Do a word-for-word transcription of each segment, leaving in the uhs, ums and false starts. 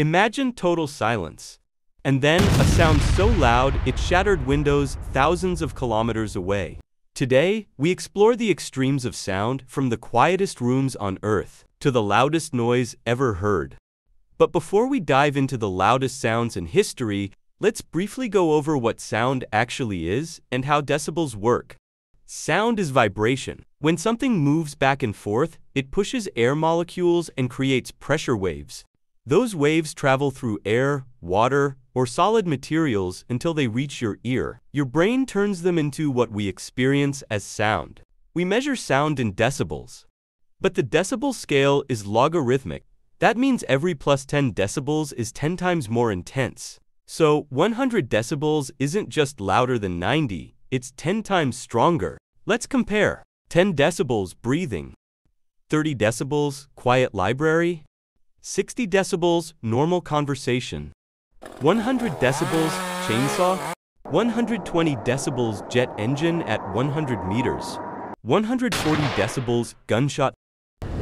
Imagine total silence. And then, a sound so loud it shattered windows thousands of kilometers away. Today, we explore the extremes of sound, from the quietest rooms on Earth to the loudest noise ever heard. But before we dive into the loudest sounds in history, let's briefly go over what sound actually is and how decibels work. Sound is vibration. When something moves back and forth, it pushes air molecules and creates pressure waves. Those waves travel through air, water, or solid materials until they reach your ear. Your brain turns them into what we experience as sound. We measure sound in decibels. But the decibel scale is logarithmic. That means every plus ten decibels is ten times more intense. So, one hundred decibels isn't just louder than ninety, it's ten times stronger. Let's compare. ten decibels, breathing. thirty decibels, quiet library. sixty decibels, normal conversation. one hundred decibels, chainsaw. one hundred twenty decibels, jet engine at one hundred meters. one hundred forty decibels, gunshot.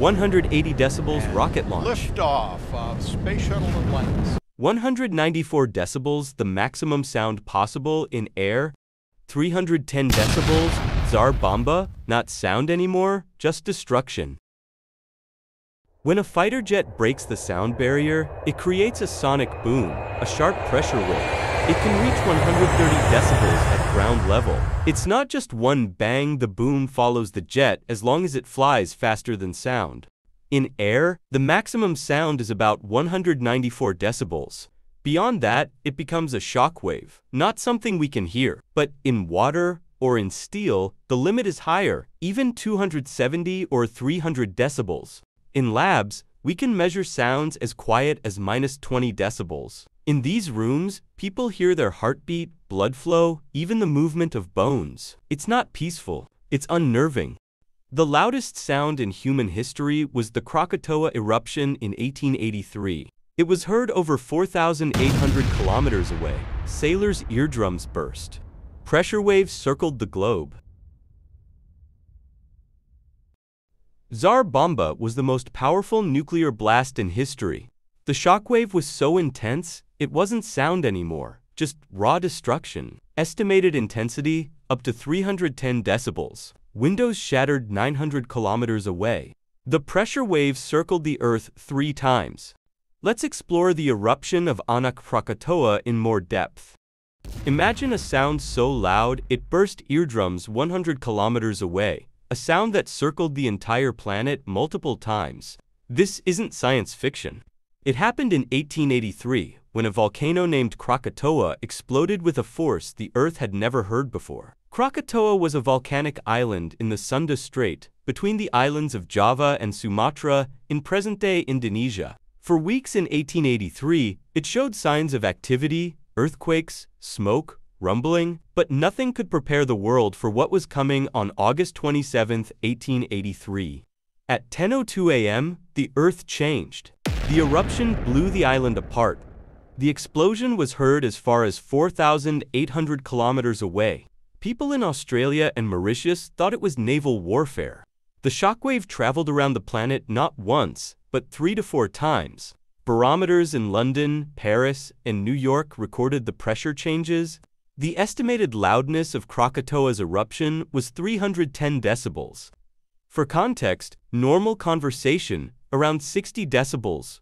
one hundred eighty decibels, rocket launch. Liftoff of Space Shuttle Atlantis. one hundred ninety-four decibels, the maximum sound possible in air. three hundred ten decibels, Tsar Bomba, not sound anymore, just destruction. When a fighter jet breaks the sound barrier, it creates a sonic boom, a sharp pressure wave. It can reach one hundred thirty decibels at ground level. It's not just one bang, the boom follows the jet as long as it flies faster than sound. In air, the maximum sound is about one hundred ninety-four decibels. Beyond that, it becomes a shock wave, not something we can hear. But in water or in steel, the limit is higher, even two hundred seventy or three hundred decibels. In labs, we can measure sounds as quiet as minus twenty decibels. In these rooms, people hear their heartbeat, blood flow, even the movement of bones. It's not peaceful, it's unnerving. The loudest sound in human history was the Krakatoa eruption in eighteen eighty-three. It was heard over four thousand eight hundred kilometers away. Sailors' eardrums burst. Pressure waves circled the globe. Tsar Bomba was the most powerful nuclear blast in history. The shockwave was so intense, it wasn't sound anymore, just raw destruction. Estimated intensity, up to three hundred ten decibels. Windows shattered nine hundred kilometers away. The pressure wave circled the Earth three times. Let's explore the eruption of Anak Krakatoa in more depth. Imagine a sound so loud, it burst eardrums one hundred kilometers away. A sound that circled the entire planet multiple times. This isn't science fiction. It happened in eighteen eighty-three, when a volcano named Krakatoa exploded with a force the Earth had never heard before. Krakatoa was a volcanic island in the Sunda Strait, between the islands of Java and Sumatra in present-day Indonesia. For weeks in eighteen eighty-three, it showed signs of activity, earthquakes, smoke, rumbling, but nothing could prepare the world for what was coming on August twenty-seventh, eighteen eighty-three. At ten oh two a m, the Earth changed. The eruption blew the island apart. The explosion was heard as far as four thousand eight hundred kilometers away. People in Australia and Mauritius thought it was naval warfare. The shockwave traveled around the planet not once, but three to four times. Barometers in London, Paris, and New York recorded the pressure changes. The estimated loudness of Krakatoa's eruption was three hundred ten decibels. For context, normal conversation, around sixty decibels.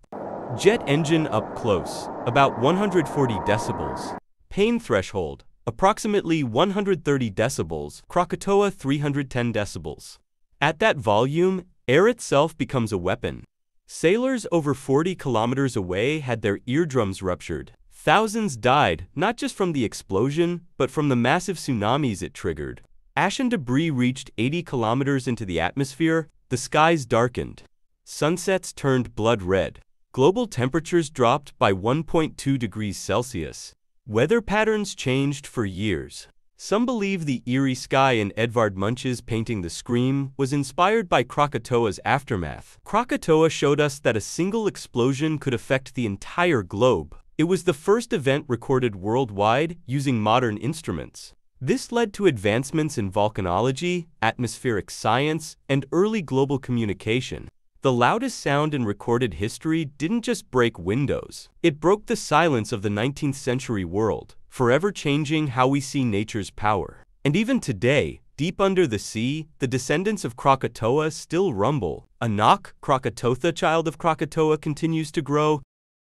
Jet engine up close, about one hundred forty decibels. Pain threshold, approximately one hundred thirty decibels. Krakatoa, three hundred ten decibels. At that volume, air itself becomes a weapon. Sailors over forty kilometers away had their eardrums ruptured. Thousands died, not just from the explosion, but from the massive tsunamis it triggered. Ash and debris reached eighty kilometers into the atmosphere, the skies darkened. Sunsets turned blood red. Global temperatures dropped by one point two degrees Celsius. Weather patterns changed for years. Some believe the eerie sky in Edvard Munch's painting The Scream was inspired by Krakatoa's aftermath. Krakatoa showed us that a single explosion could affect the entire globe. It was the first event recorded worldwide using modern instruments. This led to advancements in volcanology, atmospheric science, and early global communication. The The loudest sound in recorded history didn't just break windows. It broke the silence of the nineteenth century world, forever changing how we see nature's power. And even today, deep under the sea, the descendants of Krakatoa still rumble. Anak Krakatoa, the child of Krakatoa, continues to grow,